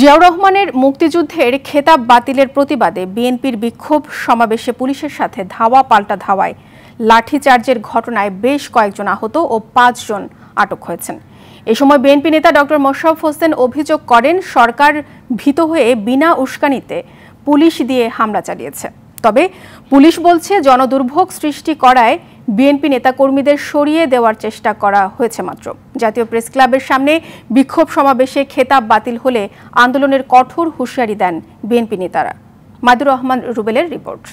জিয়াউর রহমানের মুক্তিযুদ্ধের খেতাব বাতিলের প্রতিবাদে বিএনপির বিক্ষোভ সমাবেশে পুলিশের সাথে ধাওয়া পাল্টা ধাওয়ায় লাঠিচার্জের ঘটনায় বেশ কয়েকজন আহত ও ৫ জন আটক হয়েছেন। এই সময় বিএনপি নেতা ডক্টর মোশাররফ হোসেন অভিযোগ করেন, সরকার ভীত হয়ে বিনা উস্কানিতে পুলিশ দিয়ে হামলা চালিয়েছে। তবে পুলিশ বলছে, জনদুর্ভোগ সৃষ্টি করায় বিএনপি নেতাকর্মীদের সরিয়ে দেওয়ার চেষ্টা করা হয়েছে মাত্র। জাতীয় প্রেস ক্লাবের সামনে বিক্ষোভ সমাবেশে খেতাব বাতিল হলে আন্দোলনের কঠোর হুঁশিয়ারি দেন বিএনপি নেতারা। মাদুর রহমান রুবেলের রিপোর্ট।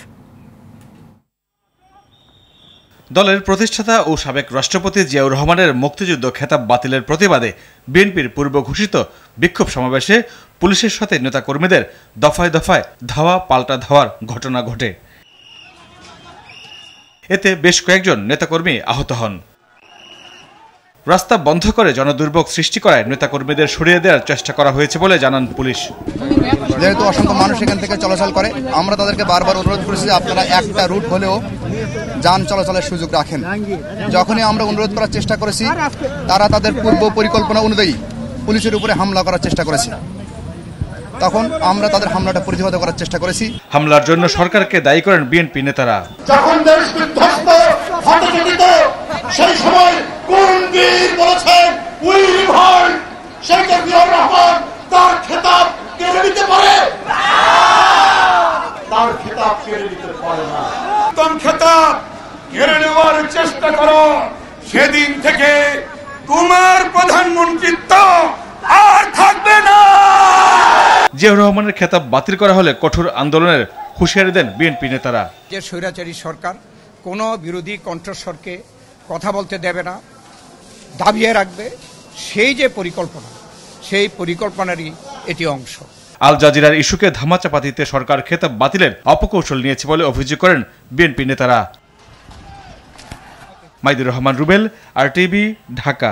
দলের প্রতিষ্ঠাতা ও সাবেক রাষ্ট্রপতি জিয়াউর রহমানের মুক্তিযুদ্ধ খেতাব বাতিলের প্রতিবাদে বিএনপির পূর্ব ঘোষিত বিক্ষোভ সমাবেশে পুলিশের সাথে নেতাকর্মীদের দফায় দফায় ধাওয়া পাল্টা ধাওয়ার ঘটনা ঘটে। এতে বেশ কয়েকজন নেতাকর্মী আহত হন। রাস্তা বন্ধ করে জনদুর্ভোগ সৃষ্টি করায় নেতাকর্মীদের সরিয়ে দেওয়ার চেষ্টা করা হয়েছে বলে জানান পুলিশ। যেহেতু অসংখ্য মানুষ এখান থেকে চলাচল করে, আমরা তাদেরকে বারবার অনুরোধ করেছি, আপনারা একটা রুট হলেও যান চলাচলের সুযোগ রাখেন। যখনই আমরা অনুরোধ করার চেষ্টা করেছি, তারা তাদের পূর্ব পরিকল্পনা অনুযায়ী পুলিশের উপরে হামলা করার চেষ্টা করেছে। তখন আমরা তাদের হামলাটা প্রতিহত করার চেষ্টা করেছি। হামলার জন্য সরকারকে দায়ী করেন বিএনপি নেতারা। যখন দেশ বিধ্বস্ত হতবিত সেই সময় কোন বীর বলেছেন উই রিভল্ট, সেই জিয়াউর রহমান তার খেতাব কেড়ে নিতে পারে, তার খেতাব কেড়ে নিতে পারে না। তখন খেতাব কেড়ে নেওয়ার চেষ্টা করো, সেদিন থেকে তোমার প্রধানমন্ত্রীত্ব আর থাকবে না। জিয়াউর রহমানের খেতাব বাতিল করা হলে কঠোর আন্দোলনের হুঁশিয়ারি দেন বিএনপি নেতারা। যে স্বৈরাচারী সরকার কোনো বিরোধী কণ্ঠস্বরকে কথা বলতে দেবে না, দাবিয়ে রাখবে, সেই যে পরিকল্পনা, সেই পরিকল্পনারই এটি অংশ। আল জাজিরার ইস্যুকে ধামাচাপা দিতে সরকার খেতাব বাতিলের অপকৌশল নিয়েছে বলে অভিযোগ করেন বিএনপি নেতারা। মাইদুর রহমান রুবেল, আরটিভি, ঢাকা।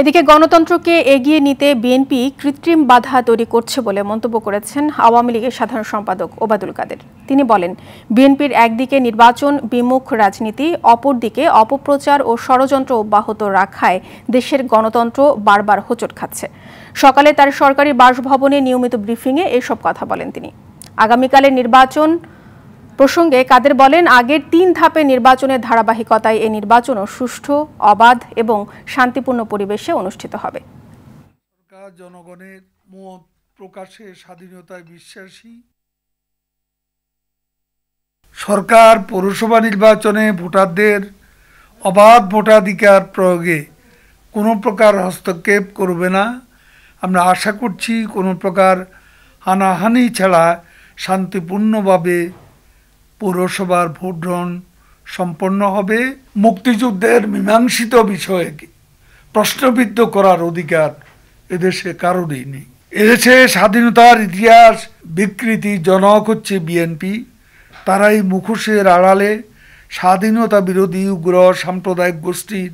এদিকে গণতন্ত্রকে এগিয়ে নিতে বিএনপি কৃত্রিম বাধা তৈরি করছে বলে মন্তব্য করেছেন আওয়ামী লীগের সাধারণ সম্পাদক ওবায়দুল কাদের। তিনি বলেন, বিএনপির একদিকে নির্বাচন বিমুখ রাজনীতি, অপরদিকে অপপ্রচার ও ষড়যন্ত্র অব্যাহত রাখায় দেশের গণতন্ত্র বারবার হোঁচট খাচ্ছে। সকালে তার সরকারি বাসভবনে নিয়মিত ব্রিফিংয়ে এসব কথা বলেন তিনি। আগামীকালের নির্বাচন প্রসঙ্গে কাদের বলেন, আগের 3 ধাপে নির্বাচনের ধারাবাহিকতায় এই নির্বাচনও সুষ্ঠু, অবাধ এবং শান্তিপূর্ণ পরিবেশে অনুষ্ঠিত হবে। সরকার জনগণের মত প্রকাশে স্বাধীনতায় বিশ্বাসী। সরকার পৌরসভা নির্বাচনে ভোটারদের অবাধ ভোটাধিকার প্রয়োগে কোনো প্রকার হস্তক্ষেপ করবে না। আমরা আশা করছি কোনো প্রকার হানাহানি ছাড়া শান্তিপূর্ণভাবে পৌরসভার ভোট গ্রহণ সম্পন্ন হবে। মুক্তিযুদ্ধের মীমাংসিত বিষয়ে প্রশ্নবিদ্ধ করার অধিকার এদেশে কারোরই নেই। এদেশে স্বাধীনতার ইতিহাস বিকৃতি জনক হচ্ছে বিএনপি। তারাই মুখোশের আড়ালে স্বাধীনতা বিরোধী উগ্র সাম্প্রদায়িক গোষ্ঠীর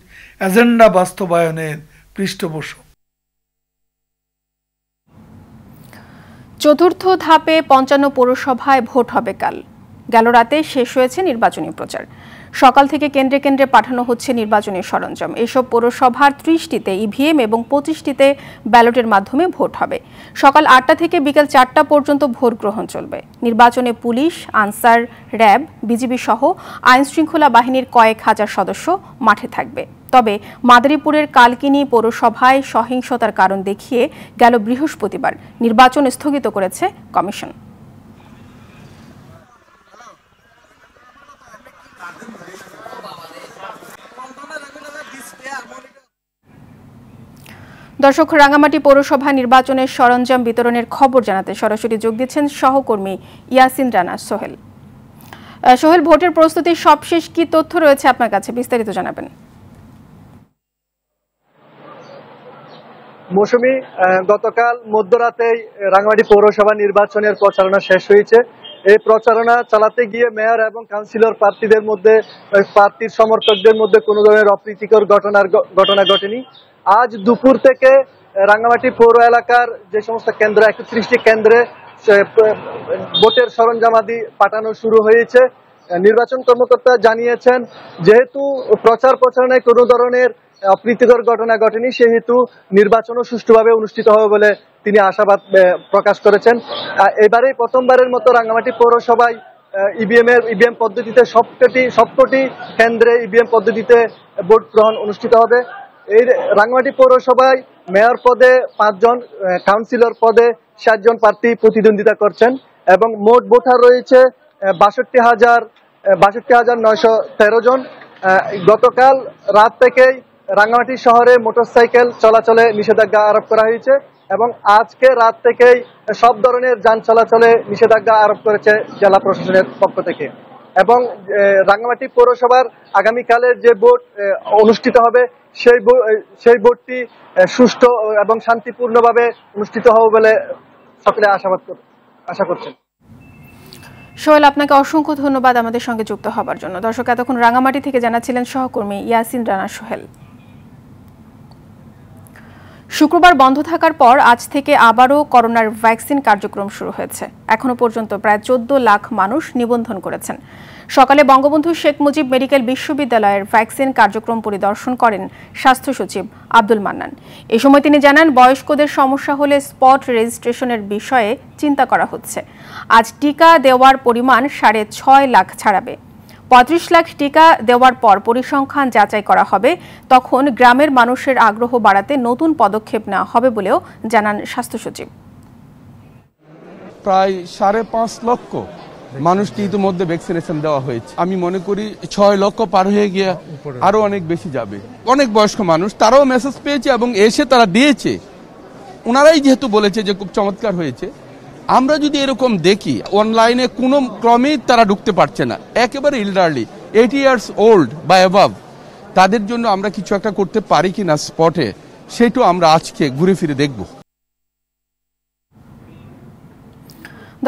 এজেন্ডা বাস্তবায়নের পৃষ্ঠপোষক। 4র্থ ধাপে 55 পৌরসভায় ভোট হবে কাল। গেল রাতে শেষ হয়েছে নির্বাচনী প্রচার। সকাল থেকে কেন্দ্রে কেন্দ্রে পাঠানো হচ্ছে নির্বাচনী সরঞ্জাম। এসব পৌরসভার 30টিতে ইভিএম এবং 25টিতে ব্যালটের মাধ্যমে ভোট হবে। সকাল 8টা থেকে বিকেল 4টা পর্যন্ত ভোট গ্রহণ চলবে। নির্বাচনে পুলিশ, আনসার, র্যাব, বিজিবি সহ আইনশৃঙ্খলা বাহিনীর কয়েক হাজার সদস্য মাঠে থাকবে। তবে মাদারীপুরের কালকিনি পৌরসভায় সহিংসতার কারণ দেখিয়ে গেল বৃহস্পতিবার নির্বাচন স্থগিত করেছে কমিশন। দর্শক, রাঙামাটি পৌরসভা নির্বাচনের সরঞ্জাম বিতরণের খবর জানাতে সরাসরি যোগ দিচ্ছেন সহকর্মী ইয়াসিন রানা সোহেল। সোহেল, ভোটের প্রস্তুতির সবশেষ কি তথ্য রয়েছে আপনার কাছে, বিস্তারিত জানাবেন। মৌসুমী, গতকাল মধ্যরাতেই রাঙামাটি পৌরসভা নির্বাচনের প্রচারণা শেষ হয়েছে। এই প্রচারণা চালাতে গিয়ে মেয়র এবং কাউন্সিলর প্রার্থীদের মধ্যে, প্রার্থীর সমর্থকদের মধ্যে কোনো ধরনের অপ্রীতিকর ঘটনা ঘটেনি। আজ দুপুর থেকে রাঙামাটি পৌর এলাকার যে সমস্ত কেন্দ্র, 31টি কেন্দ্রে ভোটের সরঞ্জামাদি পাঠানো শুরু হয়েছে। নির্বাচন কর্মকর্তা জানিয়েছেন, যেহেতু প্রচারণায় কোনো ধরনের অপ্রীতিকর ঘটনা ঘটেনি সেহেতু নির্বাচনও সুষ্ঠুভাবে অনুষ্ঠিত হবে বলে তিনি আশাবাদ প্রকাশ করেছেন। এবারে প্রথমবারের মতো রাঙ্গামাটি পৌরসভায় ইভিএম পদ্ধতিতে সবকটি কেন্দ্রে ইভিএম পদ্ধতিতে ভোট গ্রহণ অনুষ্ঠিত হবে। এই রাঙ্গামাটি পৌরসভায় মেয়র পদে 5 জন, কাউন্সিলর পদে 7 জন প্রার্থী প্রতিদ্বন্দ্বিতা করছেন এবং মোট ভোটার রয়েছে 62,913 জন। গতকাল রাত থেকেই রাঙ্গামাটি শহরে মোটরসাইকেল চলাচলে নিষেধাজ্ঞা আরোপ করা হয়েছে এবং আজকে রাত থেকেই সব ধরনের যান চলাচলে নিষেধাজ্ঞা আরোপ করেছে জেলা প্রশাসনের পক্ষ থেকে। এবং রাঙ্গামাটি পৌরসভার আগামীকালের যে ভোট অনুষ্ঠিত হবে সেই ভোটটি সুষ্ঠু এবং শান্তিপূর্ণভাবে অনুষ্ঠিত হবে বলে সকলে আশা করছেন। সোহেল, আপনাকে অসংখ্য ধন্যবাদ আমাদের সঙ্গে যুক্ত হবার জন্য। দর্শক, এতক্ষণ রাঙ্গামাটি থেকে জানাচ্ছিলেন সহকর্মী ইয়াসিন রানা সোহেল। শুক্রবার বন্ধ থাকার পর আজ থেকে আবারও করোনার ভ্যাকসিন কার্যক্রম শুরু হয়েছে। এখনো পর্যন্ত প্রায় 14 লাখ মানুষ নিবন্ধন করেছেন। সকালে বঙ্গবন্ধু শেখ মুজিব মেডিকেল বিশ্ববিদ্যালয়ের ভ্যাকসিন কার্যক্রম পরিদর্শন করেন স্বাস্থ্য সচিব আব্দুল মান্নান। এ সময় তিনি জানান, বয়স্কদের সমস্যা হলে স্পট রেজিস্ট্রেশনের বিষয়ে চিন্তা করা হচ্ছে। আজ টিকা দেওয়ার পরিমাণ 6.5 লাখ ছাড়াবে। 35 লাখ টিকা দেওয়ার পর পরিসংখ্যান যাচাই করা হবে। তখন গ্রামের মানুষের আগ্রহ বাড়াতে নতুন পদক্ষেপ নেওয়া হবে বলেও জানান স্বাস্থ্য সচিব। প্রায় 5.5 লক্ষ মানুষকে ইতিমধ্যে ভ্যাকসিনেশন দেওয়া হয়েছে। আমি মনে করি 6 লক্ষ পার হয়ে গিয়ে আরো অনেক বেশি যাবে। অনেক বয়স্ক মানুষ তারাও মেসেজ পেয়েছে এবং এসে তারা দিয়েছে। ওনারাই যেহেতু বলেছে যে খুব চমৎকার হয়েছে। আমরা যদি এরকম দেখি অনলাইনে কোনো ক্রমেই তারা ঢুকতে পারছে না, একেবারে ইল্ডারলি 80 ইয়ার্স ওল্ড বা অ্যাবাভ, তাদের জন্য আমরা কিছু একটা করতে পারি কিনা স্পটে সেটাও আমরা আজকে ঘুরে ফিরে দেখব।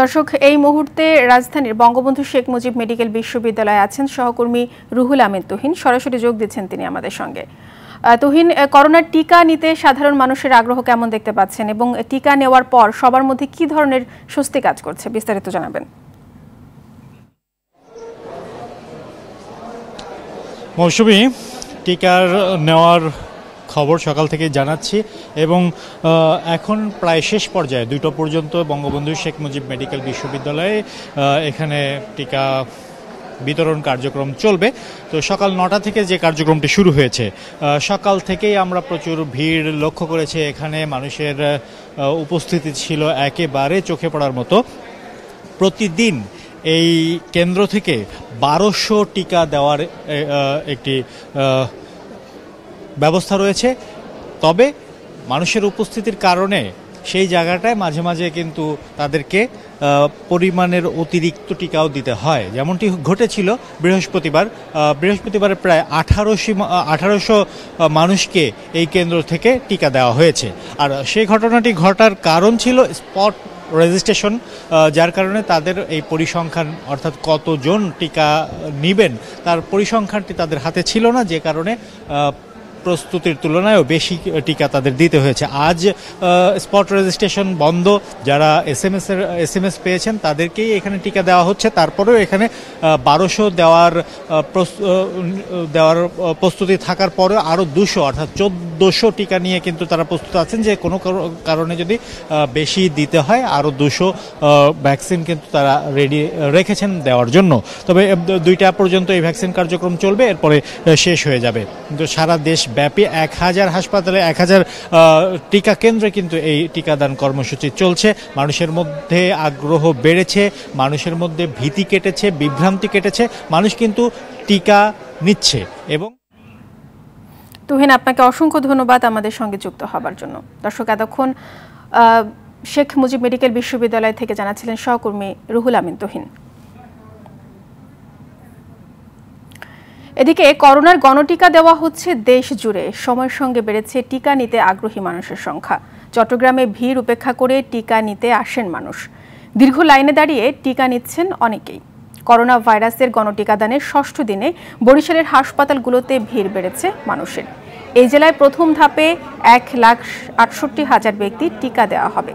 দর্শক, এই মুহূর্তে রাজধানীর বঙ্গবন্ধু শেখ মুজিব মেডিকেল বিশ্ববিদ্যালয়ে আছেন সহকর্মী রুহুল আমিন তুহিন, সরাসরি যোগ দিচ্ছেন তিনি আমাদের সঙ্গে। তুহিন, করোনার টিকা নিতে সাধারণ মানুষের আগ্রহ কেমন দেখতে পাচ্ছেন এবং টিকা নেওয়ার পর সবার মধ্যে কি ধরনের স্বস্তি কাজ করছে, বিস্তারিত জানাবেন। মৌসুমী, টিকার নেওয়ার খবর সকাল থেকে জানাচ্ছি এবং এখন প্রায় শেষ পর্যায়ে 2টা পর্যন্ত বঙ্গবন্ধু শেখ মুজিব মেডিকেল বিশ্ববিদ্যালয়ে এখানে টিকা বিতরণ কার্যক্রম চলবে। তো সকাল 9টা থেকে যে কার্যক্রমটি শুরু হয়েছে, সকাল থেকেই আমরা প্রচুর ভিড় লক্ষ্য করেছি। এখানে মানুষের উপস্থিতি ছিল একেবারে চোখে পড়ার মতো। প্রতিদিন এই কেন্দ্র থেকে 1200 টিকা দেওয়ার একটি ব্যবস্থা রয়েছে। তবে মানুষের উপস্থিতির কারণে সেই জায়গাটায় মাঝে মাঝে কিন্তু তাদেরকে পরিমাণের অতিরিক্ত টিকাও দিতে হয়, যেমনটি ঘটেছিল বৃহস্পতিবারে প্রায় 1800 মানুষকে এই কেন্দ্র থেকে টিকা দেওয়া হয়েছে। আর সেই ঘটনাটি ঘটার কারণ ছিল স্পট রেজিস্ট্রেশন, যার কারণে তাদের এই পরিসংখ্যান অর্থাৎ কতজন টিকা নেবেন তার পরিসংখ্যানটি তাদের হাতে ছিল না, যে কারণে প্রস্তুতির তুলনায়ও বেশি টিকা তাদের দিতে হয়েছে। আজ স্পট রেজিস্ট্রেশন বন্ধ। যারা এসএমএস পেয়েছেন তাদেরকেই এখানে টিকা দেওয়া হচ্ছে। তারপরেও এখানে 1200 দেওয়ার প্রস্তুতি থাকার পরেও আরও 200 অর্থাৎ 1400 টিকা নিয়ে কিন্তু তারা প্রস্তুত আছেন, যে কোনো কারণে যদি বেশি দিতে হয় আরও 200 ভ্যাকসিন কিন্তু তারা রেডি রেখেছেন দেওয়ার জন্য। তবে 2টা পর্যন্ত এই ভ্যাকসিন কার্যক্রম চলবে, এরপরে শেষ হয়ে যাবে। কিন্তু সারা দেশ ব্যাপী 1000 হাসপাতালে 1000 টিকা কেন্দ্রে কিন্তু এই টিকাদান কর্মসূচি চলছে। মানুষের মধ্যে আগ্রহ বেড়েছে, মানুষের মধ্যে ভীতি কেটেছে, বিভ্রান্তি কেটেছে, মানুষ কিন্তু টিকা নিচ্ছে। এবং তুহিন, আপনাকে অসংখ্য ধন্যবাদ আমাদের সঙ্গে যুক্ত হবার জন্য। দর্শক, এতক্ষণ শেখ মুজিব মেডিকেল বিশ্ববিদ্যালয় থেকে জানাচ্ছিলেন সহকর্মী রুহুল আমিন তুহিন। এদিকে করোনার গণটিকা দেওয়া হচ্ছে দেশ জুড়ে। সময়ের সঙ্গে বেড়েছে টিকা নিতে আগ্রহী মানুষের সংখ্যা। চট্টগ্রামে ভিড় উপেক্ষা করে টিকা নিতে আসেন মানুষ। দীর্ঘ লাইনে দাঁড়িয়ে টিকা নিচ্ছেন অনেকেই। করোনা ভাইরাসের গণটিকাদানের 6ষ্ঠ দিনে বরিশালের হাসপাতালগুলোতে ভিড় বেড়েছে মানুষের। এই জেলায় প্রথম ধাপে 1,68,000 ব্যক্তি টিকা দেওয়া হবে।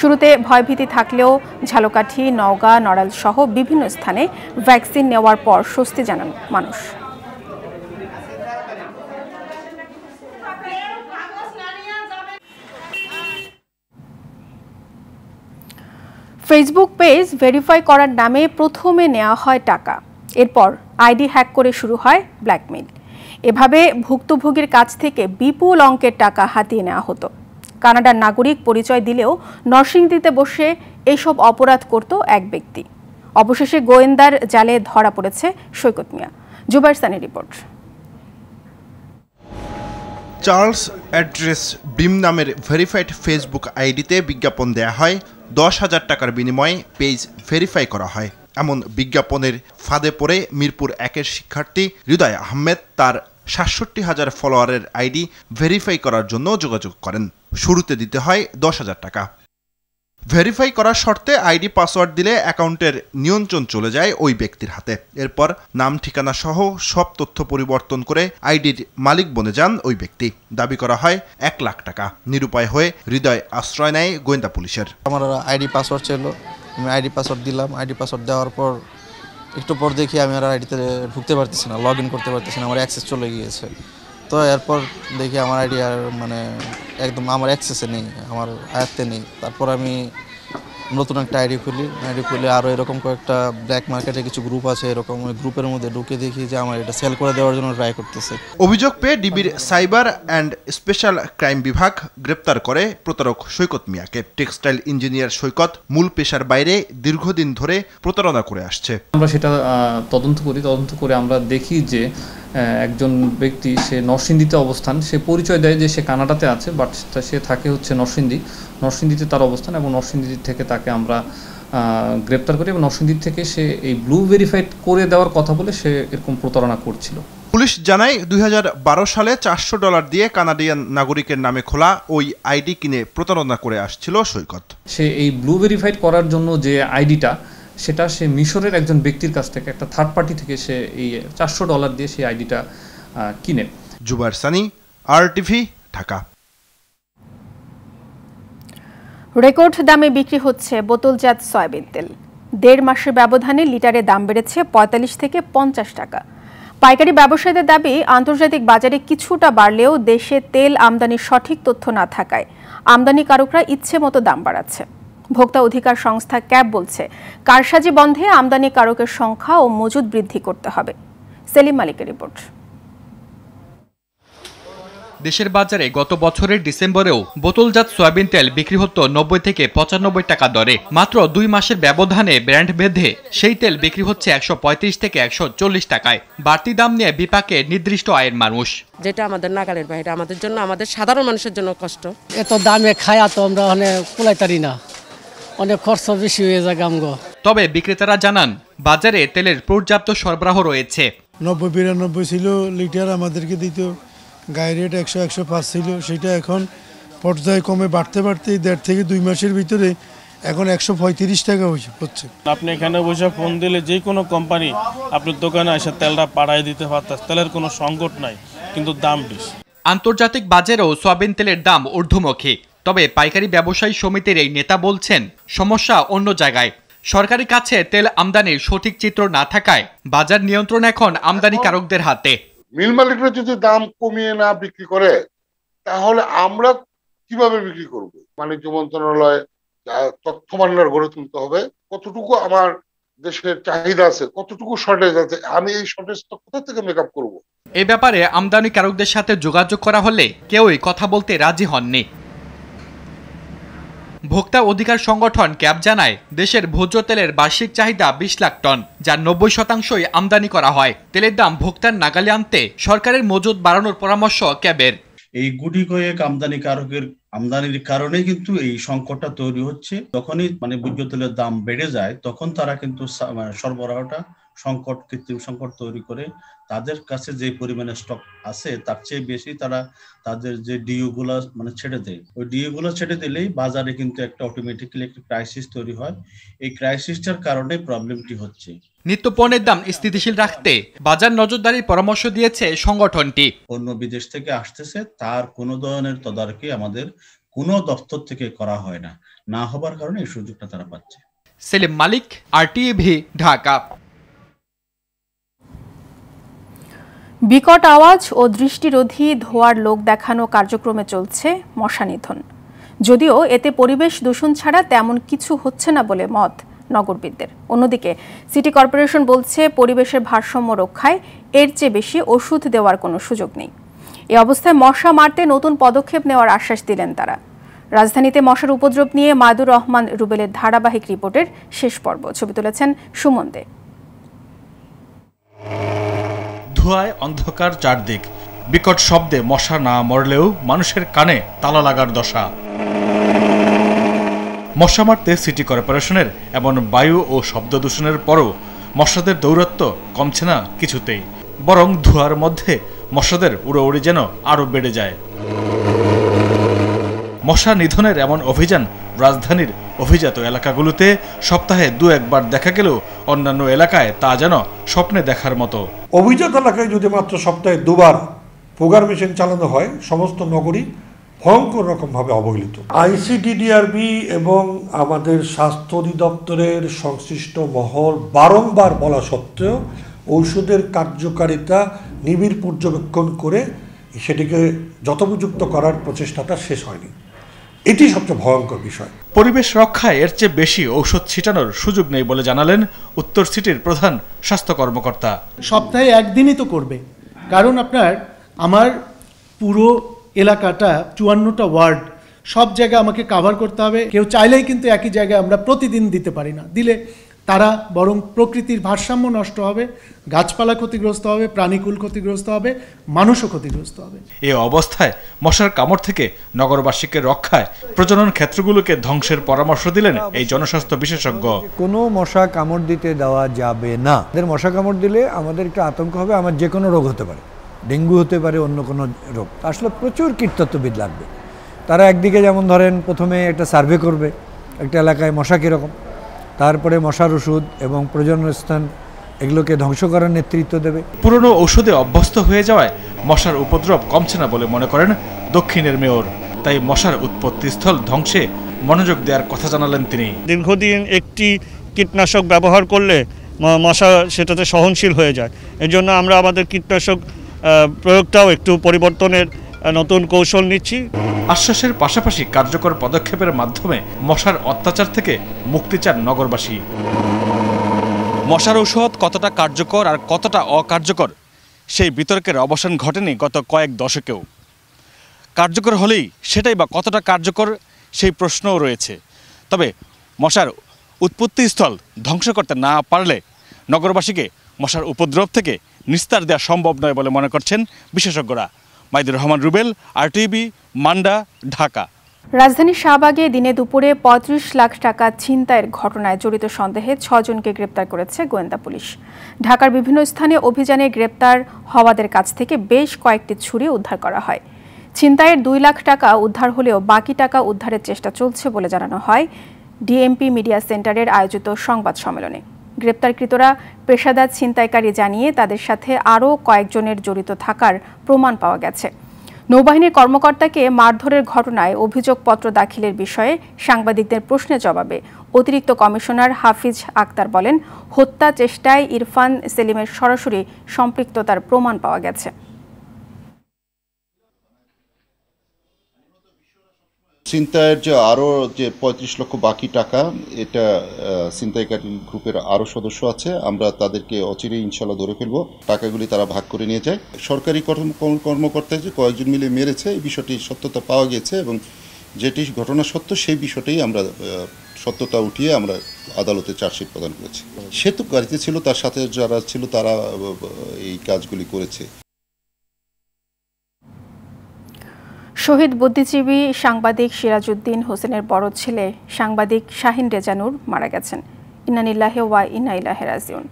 শুরুতে ভয়ভীতি থাকলেও ঝালকাঠি, নওগাঁ, নড়াইল সহ বিভিন্ন স্থানে ভ্যাকসিন নেওয়ার পর স্বস্তি জানান মানুষ। फेसबुक पेज वेरिफाई करार नामे प्रथमे नेওয়া হয় টাকা এরপর आईडी हैक करे शुरू হয় ब्लैकमेल। এভাবে ভুক্তভোগীর কাছ থেকে বিপুল অঙ্কের টাকা হাতিয়ে নেওয়া হতো। কানাডার নাগরিক পরিচয় দিলেও নরসিংদীতে বসে এইসব অপরাধ করত এক ব্যক্তি। অবশেষে গোয়েন্দার জালে ধরা পড়েছে Saikat Mia. Jubair Sunny report. Charles address beam নামের ভেরিফাইড ফেসবুক আইডিতে বিজ্ঞাপন দেয়া হয়। 10,000 টাকার বিনিময়ে পেজ ভেরিফাই করা হয়। এমন বিজ্ঞাপনের ফাঁদে পড়ে মিরপুর ১-এর শিক্ষার্থী হৃদয় আহমেদ তার ৬৭,০০০ ফলোয়ারের আইডি ভেরিফাই করার জন্য যোগাযোগ করেন। শুরুতে দিতে হয় ১০,০০০ টাকা। ভেরিফাই করার শর্তে আইডি পাসওয়ার্ড দিলে অ্যাকাউন্টের নিয়ন্ত্রণ চলে যায় ওই ব্যক্তির হাতে। এরপর নাম ঠিকানা সহ সব তথ্য পরিবর্তন করে আইডির মালিক বনে যান ওই ব্যক্তি। দাবি করা হয় 1 লাখ টাকা। নিরুপায় হয়ে হৃদয় আশ্রয় নেয় গোয়েন্দা পুলিশের। আমার আইডি পাসওয়ার্ড ছিল, আমি আইডি পাসওয়ার্ড দিলাম। আইডি পাসওয়ার্ড দেওয়ার পর একটু পর দেখি আমি আর আইডিতে ঢুকতে পারতেছি না, লগ ইন করতে পারতেছি না, আমার অ্যাক্সেস চলে গিয়েছে। তো এরপর দেখি আমার আইডি আর মানে একদম আমার অ্যাক্সেসে নেই, আমার আয়ত্তে নেই। তারপর আমি নতুন একটা আইডি খুলি। আইডি খুলে আরও এরকম কয়েকটা ব্ল্যাক মার্কেটে কিছু গ্রুপ আছে, এরকম ওই গ্রুপের মধ্যে ঢুকে দেখি যে আমার এটা সেল করে দেওয়ার জন্য ট্রাই করতেছে। অভিযোগ পেয়ে ডিবির সাইবার অ্যান্ড স্পেশাল ক্রাইম বিভাগ গ্রেপ্তার করে প্রতারক সৈকত মিয়াকে। টেক্সটাইল ইঞ্জিনিয়ার সৈকত মূল পেশার বাইরে দীর্ঘদিন ধরে প্রতারণা করে আসছে। আমরা সেটা তদন্ত করে আমরা দেখি যে একজন ব্যক্তি, সে নরসিংদীতে অবস্থান, সে পরিচয় দেয় যে সে কানাডাতে আছে, বাট সে থাকে হচ্ছে নরসিংদীতে তার অবস্থান, এবং নরসিংদী থেকে তাকে আমরা গ্রেপ্তার করি। এবং নরসিংদী থেকে সে এই ব্লু ভেরিফাইড করে দেওয়ার কথা বলে সে এরকম প্রতারণা করছিল। পুলিশ জানায় 2012 সালে $400 দিয়ে কানাডিয়ান নাগরিকের নামে খোলা ওই আইডি কিনে প্রতারণা করে আসছিল সৈকত। সে এই ব্লু ভেরিফাইড করার জন্য যে আইডিটা, সেটা সে মিশরের একজন ব্যক্তির কাছ থেকে, একটা থার্ড পার্টি থেকে সে এই $400 দিয়ে সেই আইডিটা কিনে। জুবাইর সানি, RTV, ঢাকা। রেকর্ড দামে বিক্রি হচ্ছে বোতলজাত সয়াবিন তেল। 1.5 মাসের ব্যবধানে লিটারে দাম বেড়েছে ৪৫ থেকে ৫০ টাকা। পাইকারি ব্যবসায়ীদের দাবি, আন্তর্জাতিক বাজারে কিছুটা বাড়লেও দেশে তেল আমদানির সঠিক তথ্য না থাকায় আমদানিকারকরা ইচ্ছে মতো দাম বাড়াচ্ছে। ভোক্তা অধিকার সংস্থা ক্যাব বলছে, কারসাজি বন্ধে আমদানিকারকের সংখ্যা ও মজুদ বৃদ্ধি করতে হবে। সেলিম মালিকের রিপোর্ট। দেশের বাজারে গত বছরের ডিসেম্বরেও বোতলজাত সয়াবিন তেল বিক্রি হতো ৯০ থেকে ৯৫ টাকা দরে। মাত্র ২ মাসের ব্যবধানে ব্র্যান্ড ভেদে সেই তেল বিক্রি হচ্ছে ১৩৫ থেকে ১৪০ টাকায়। বাড়তি দাম নিয়ে বিপাকে নির্দিষ্ট আয়ের মানুষ। যেটা আমাদের নাগালের বাইরে, আমাদের জন্য, আমাদের সাধারণ মানুষের জন্য কষ্ট। এত দামে খায়া তো আমরা কুলাইতারি না, অনেক খরচ বেশি হয়ে যায়। তবে বিক্রেতারা জানান, বাজারে তেলের পর্যাপ্ত সরবরাহ রয়েছে। ৯০-৯২ ছিল লিটার আমাদেরকে দিত, গায়ে রেট ১০০-১০৫ ছিল। সেটা এখন পর্যায়ে কমে বাড়তে ১.5 থেকে ২ মাসের ভিতরে এখন ১৩৫ টাকা হচ্ছে। আপনি এখানে বসে ফোন দিলে যে কোনো কোম্পানি আপনার দোকানে এসে তেলটা পাড়ায় দিতে পারতেন, তেলের কোনো সংকট নাই, কিন্তু দাম বেশি। আন্তর্জাতিক বাজারেও সয়াবিন তেলের দাম ঊর্ধ্বমুখী। তবে পাইকারি ব্যবসায়ী সমিতির এই নেতা বলছেন, সমস্যা অন্য জায়গায়। সরকারের কাছে তেল আমদানির সঠিক চিত্র না থাকায় বাজার নিয়ন্ত্রণ এখন আমদানিকারকদের হাতে। মিল মালিকরা যদি দাম কমিয়ে না বিক্রি করে, তাহলে আমরা কিভাবে বিক্রি করব? বাণিজ্য মন্ত্রণালয় তথ্য ভান্ডার গড়ে তুলতে হবে। কতটুকু আমার দেশের চাহিদা আছে, কতটুকু শর্টেজ আছে, আমি এই শর্টেজটা কোথা থেকে মেকআপ করব? এই ব্যাপারে আমদানিকারকদের সাথে যোগাযোগ করা হলে কেউই কথা বলতে রাজি হননি। ভোক্তা অধিকার সংগঠন ক্যাব জানায়, দেশের ভোজ্য তেলের বার্ষিক চাহিদা ২০ লাখ টন, যার ৯০% আমদানি করা হয়। তেলের দাম ভোক্তার নাগালে আনতে সরকারের মজুদ বাড়ানোর পরামর্শ ক্যাবের। এই গুটি কয়েক আমদানির কারণে কিন্তু এই সংকটটা তৈরি হচ্ছে। যখনই ভোজ্য তেলের দাম বেড়ে যায়, তখন তারা কিন্তু সরবরাহটা কৃত্রিম সংকট তৈরি করে। তাদের কাছে যে পরিমাণে স্টক আছে তার চেয়ে বেশি তারা তাদের যে ডিউগুলো ছেড়ে দেয়। ওই ডিউগুলো ছেড়ে দিলেই বাজারে কিন্তু একটা অটোমেটিক্যালি একটা ক্রাইসিস তৈরি হয়। এই ক্রাইসিসটার কারণে প্রবলেমটি হচ্ছে। নিত্যপণ্যের দাম স্থিতিশীল রাখতে বাজার নজরদারির পরামর্শ দিয়েছে সংগঠনটি। অন্য বিদেশ থেকে আসতেছে, তার কোনো ধরনের তদারকি আমাদের কোনো দপ্তর থেকে করা হয় না, না হবার কারণে এই সুযোগটা তারা পাচ্ছে। সেলিম মালিক, RTV, ঢাকা। বিকট আওয়াজ ও দৃষ্টিরোধী ধোঁয়ার লোক দেখানো কার্যক্রমে চলছে মশা নিধন। যদিও এতে পরিবেশ দূষণ ছাড়া তেমন কিছু হচ্ছে না বলে মত নগরবিদদের। অন্যদিকে সিটি কর্পোরেশন বলছে পরিবেশের ভারসাম্য রক্ষায় এর চেয়ে বেশি ওষুধ দেওয়ার কোনো সুযোগ নেই। এই অবস্থায় মশা মারতে নতুন পদক্ষেপ নেওয়ার আশ্বাস দিলেন তারা। রাজধানীতে মশার উপদ্রব নিয়ে মাদুর রহমান রুবেলের ধারাবাহিক রিপোর্টের শেষ পর্ব, ছবি তুলেছেন সুমন দে। ধোঁয়ায় অন্ধকার চারদিক, বিকট শব্দে মশা না মরলেও মানুষের কানে তালা লাগার দশা। মশা মারতে সিটি কর্পোরেশনের এমন বায়ু ও শব্দ দূষণের পরও মশাদের দৌরাত্ম্য কমছে না কিছুতেই, বরং ধোঁয়ার মধ্যে মশাদের উড়োউড়ি যেন আরও বেড়ে যায়। মশা নিধনের এমন অভিযান রাজধানীর অভিজাত এলাকাগুলোতে সপ্তাহে দু একবার দেখা গেলেও অন্যান্য এলাকায় তা যেন স্বপ্নে দেখার মতো। অভিজাত এলাকায় যদি মাত্র সপ্তাহে দুবার পোগার মেশিন চালানো হয়, সমস্ত নগরী ভয়ঙ্কর রকমভাবে অবহেলিত। আইসিডিডিআরবি এবং আমাদের স্বাস্থ্য অধিদপ্তরের সংশ্লিষ্ট মহল বারংবার বলা সত্ত্বেও ঔষধের কার্যকারিতা নিবিড় পর্যবেক্ষণ করে সেটিকে যথোপযুক্ত করার প্রচেষ্টাটা শেষ হয়নি। এটি সবচেয়ে ভয়ঙ্কর বিষয়। পরিবেশ রক্ষায় এর চেয়ে বেশি ঔষধ ছিটানোর সুযোগ নেই বলে জানালেন উত্তর সিটির প্রধান স্বাস্থ্য কর্মকর্তা। সপ্তাহে একদিনই তো করবে, কারণ আপনার আমার পুরো এলাকাটা ৫৪টা ওয়ার্ড, সব জায়গা আমাকে কাভার করতে হবে। কেউ চাইলেই কিন্তু একই জায়গায় আমরা প্রতিদিন দিতে পারি না, দিলে তারা বরং প্রকৃতির ভারসাম্য নষ্ট হবে, গাছপালা ক্ষতিগ্রস্ত হবে, প্রাণীকুল ক্ষতিগ্রস্ত হবে, মানুষও ক্ষতিগ্রস্ত হবে। এই অবস্থায় মশার কামড় থেকে নগরবাসীকে রক্ষায় প্রজনন ক্ষেত্রগুলোকে ধ্বংসের পরামর্শ দিলেন এই জনস্বাস্থ্য বিশেষজ্ঞ। কোনো মশা কামড় দিতে দেওয়া যাবে না। এদের মশা কামড় দিলে আমাদের একটা আতঙ্ক হবে, আমার যে কোনো রোগ হতে পারে, ডেঙ্গু হতে পারে, অন্য কোনো রোগ। আসলে প্রচুর কীটতত্ত্ববিদ লাগবে। তারা একদিকে যেমন ধরেন প্রথমে একটা সার্ভে করবে একটা এলাকায় মশা কীরকম, তারপরে মশার ওষুধ এবং প্রজনন স্থান এগুলোকে ধ্বংস করার নেতৃত্ব দেবে। পুরনো ওষুধে অভ্যস্ত হয়ে যাওয়ায় মশার উপদ্রব কমছে না বলে মনে করেন দক্ষিণের মেয়র। তাই মশার উৎপত্তিস্থল ধ্বংসে মনোযোগ দেওয়ার কথা জানালেন তিনি। দীর্ঘদিন একটি কীটনাশক ব্যবহার করলে মশা সেটাতে সহনশীল হয়ে যায়, এর জন্য আমরা আমাদের কীটনাশক প্রয়োগটাও একটু পরিবর্তনের নতুন কৌশল নিচ্ছি। আশ্বাসের পাশাপাশি কার্যকর পদক্ষেপের মাধ্যমে মশার অত্যাচার থেকে মুক্তি চান নগরবাসী। মশার ঔষধ কতটা কার্যকর আর কতটা অকার্যকর সেই বিতর্কের অবসান ঘটেনি গত কয়েক দশকেও। কার্যকর হলেই সেটাই বা কতটা কার্যকর সেই প্রশ্নও রয়েছে। তবে মশার উৎপত্তিস্থল ধ্বংস করতে না পারলে নগরবাসীকে মশার উপদ্রব থেকে নিস্তার দেওয়া সম্ভব নয় বলে মনে করছেন বিশেষজ্ঞরা। মাইদুর রহমান রুবেল, আরটিভি, মান্ডা, ঢাকা। রাজধানীর শাহবাগে দিনে দুপুরে ৩৫ লাখ টাকা ছিনতাইয়ের ঘটনায় জড়িত সন্দেহে ৬জনকে গ্রেপ্তার করেছে গোয়েন্দা পুলিশ। ঢাকার বিভিন্ন স্থানে অভিযানে গ্রেপ্তার হওয়াদের কাছ থেকে বেশ কয়েকটি ছুরি উদ্ধার করা হয়। ছিনতাইয়ের ২ লাখ টাকা উদ্ধার হলেও বাকি টাকা উদ্ধারের চেষ্টা চলছে বলে জানানো হয় ডিএমপি মিডিয়া সেন্টারের আয়োজিত সংবাদ সম্মেলনে। গ্রেপ্তারকৃতরা পেশাদার ছিনতাইকারী জানিয়ে তাদের সাথে আরও কয়েকজনের জড়িত থাকার প্রমাণ পাওয়া গেছে। নৌবাহিনীর কর্মকর্তাকে মারধরের ঘটনায় অভিযোগপত্র দাখিলের বিষয়ে সাংবাদিকদের প্রশ্নের জবাবে অতিরিক্ত কমিশনার হাফিজ আক্তার বলেন, হত্যা চেষ্টায় ইরফান সেলিমের সরাসরি সম্পৃক্ততার প্রমাণ পাওয়া গেছে। ছিনতাইয়ের যে আরও যে ৩৫ লক্ষ বাকি টাকা, এটা ছিনতাইকারী গ্রুপের আরও সদস্য আছে, আমরা তাদেরকে অচিরেই ইনশাল্লাহ ধরে ফেলবো। টাকাগুলি তারা ভাগ করে নিয়ে যায়। সরকারি কর্মকর্তা যে কয়েকজন মিলে মেরেছে এই বিষয়টি সত্যতা পাওয়া গেছে, এবং যেটি ঘটনা সত্য সেই বিষয়টাই আমরা সত্যতা উঠিয়ে আমরা আদালতে চার্জশিট প্রদান করেছি। সে তো গাড়িতে ছিল, তার সাথে যারা ছিল তারা এই কাজগুলি করেছে। শহীদ বুদ্ধিজীবী সাংবাদিক সিরাজউদ্দিন হোসেনের বড় ছেলে সাংবাদিক শাহিন রেজানুর মারা গেছেন। ইন্না লিল্লাহি ওয়া ইন্না ইলাইহি রাজিউন।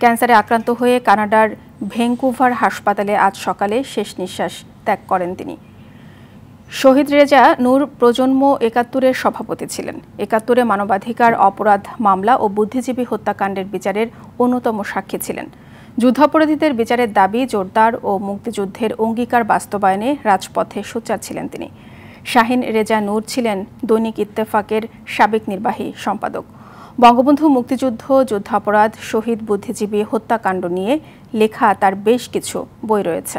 ক্যান্সারে আক্রান্ত হয়ে কানাডার ভ্যাঙ্কুভার হাসপাতালে আজ সকালে শেষ নিঃশ্বাস ত্যাগ করেন তিনি। শহীদ রেজা নূর প্রজন্ম ৭১-এর সভাপতি ছিলেন। ৭১-এ মানবাধিকার অপরাধ মামলা ও বুদ্ধিজীবী হত্যাকাণ্ডের বিচারের অন্যতম সাক্ষী ছিলেন। যুদ্ধাপরাধীদের বিচারের দাবি জোরদার ও মুক্তিযুদ্ধের অঙ্গীকার বাস্তবায়নে রাজপথে সোচ্চার ছিলেন তিনি। শাহিন রেজা নূর ছিলেন দৈনিক ইত্তেফাকের সাবেক নির্বাহী সম্পাদক। বঙ্গবন্ধু মুক্তিযুদ্ধ, যুদ্ধাপরাধ, শহীদ বুদ্ধিজীবী হত্যাকাণ্ড নিয়ে লেখা তার বেশ কিছু বই রয়েছে।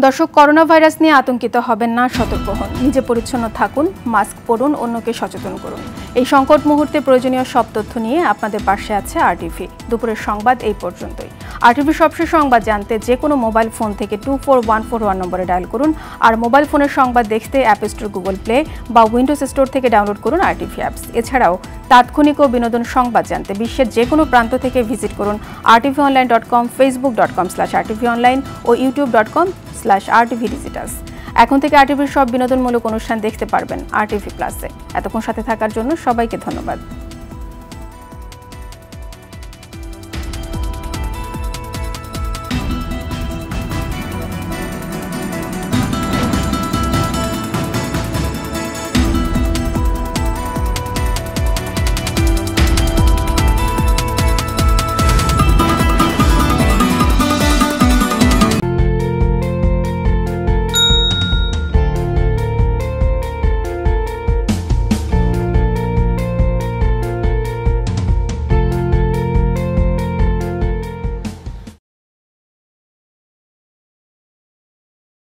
दर्शक करोना भाइरस निये आतंकित हबेन ना, सतर्क हन, निजे परिच्छन्न थाकुन, मास्क परुन, अन्यके सचेतन करुन। এই সংকট মুহূর্তে প্রয়োজনীয় সব তথ্য নিয়ে আপনাদের পাশে আছে আরটিভি। দুপুরের সংবাদ এই পর্যন্তই। আরটিভি সবশেষ সংবাদ জানতে যে কোনো মোবাইল ফোন থেকে 2414 নম্বরে ডায়াল করুন আর মোবাইল ফোনের সংবাদ দেখতে অ্যাপ স্টোর, গুগল প্লে বা উইন্ডোজ স্টোর থেকে ডাউনলোড করুন আরটিভি অ্যাপস। এছাড়াও তাৎক্ষণিক ও বিনোদন সংবাদ জানতে বিশ্বের যে কোনো প্রান্ত থেকে ভিজিট করুন rtvonline.com, facebook.com/rtvonline ও youtube.com/rtvdigitals। এখন থেকে আরটিভির সব বিনোদনমূলক অনুষ্ঠান দেখতে পারবেন আরটিভি প্লাসে। এতক্ষণ সাথে থাকার জন্য সবাইকে ধন্যবাদ।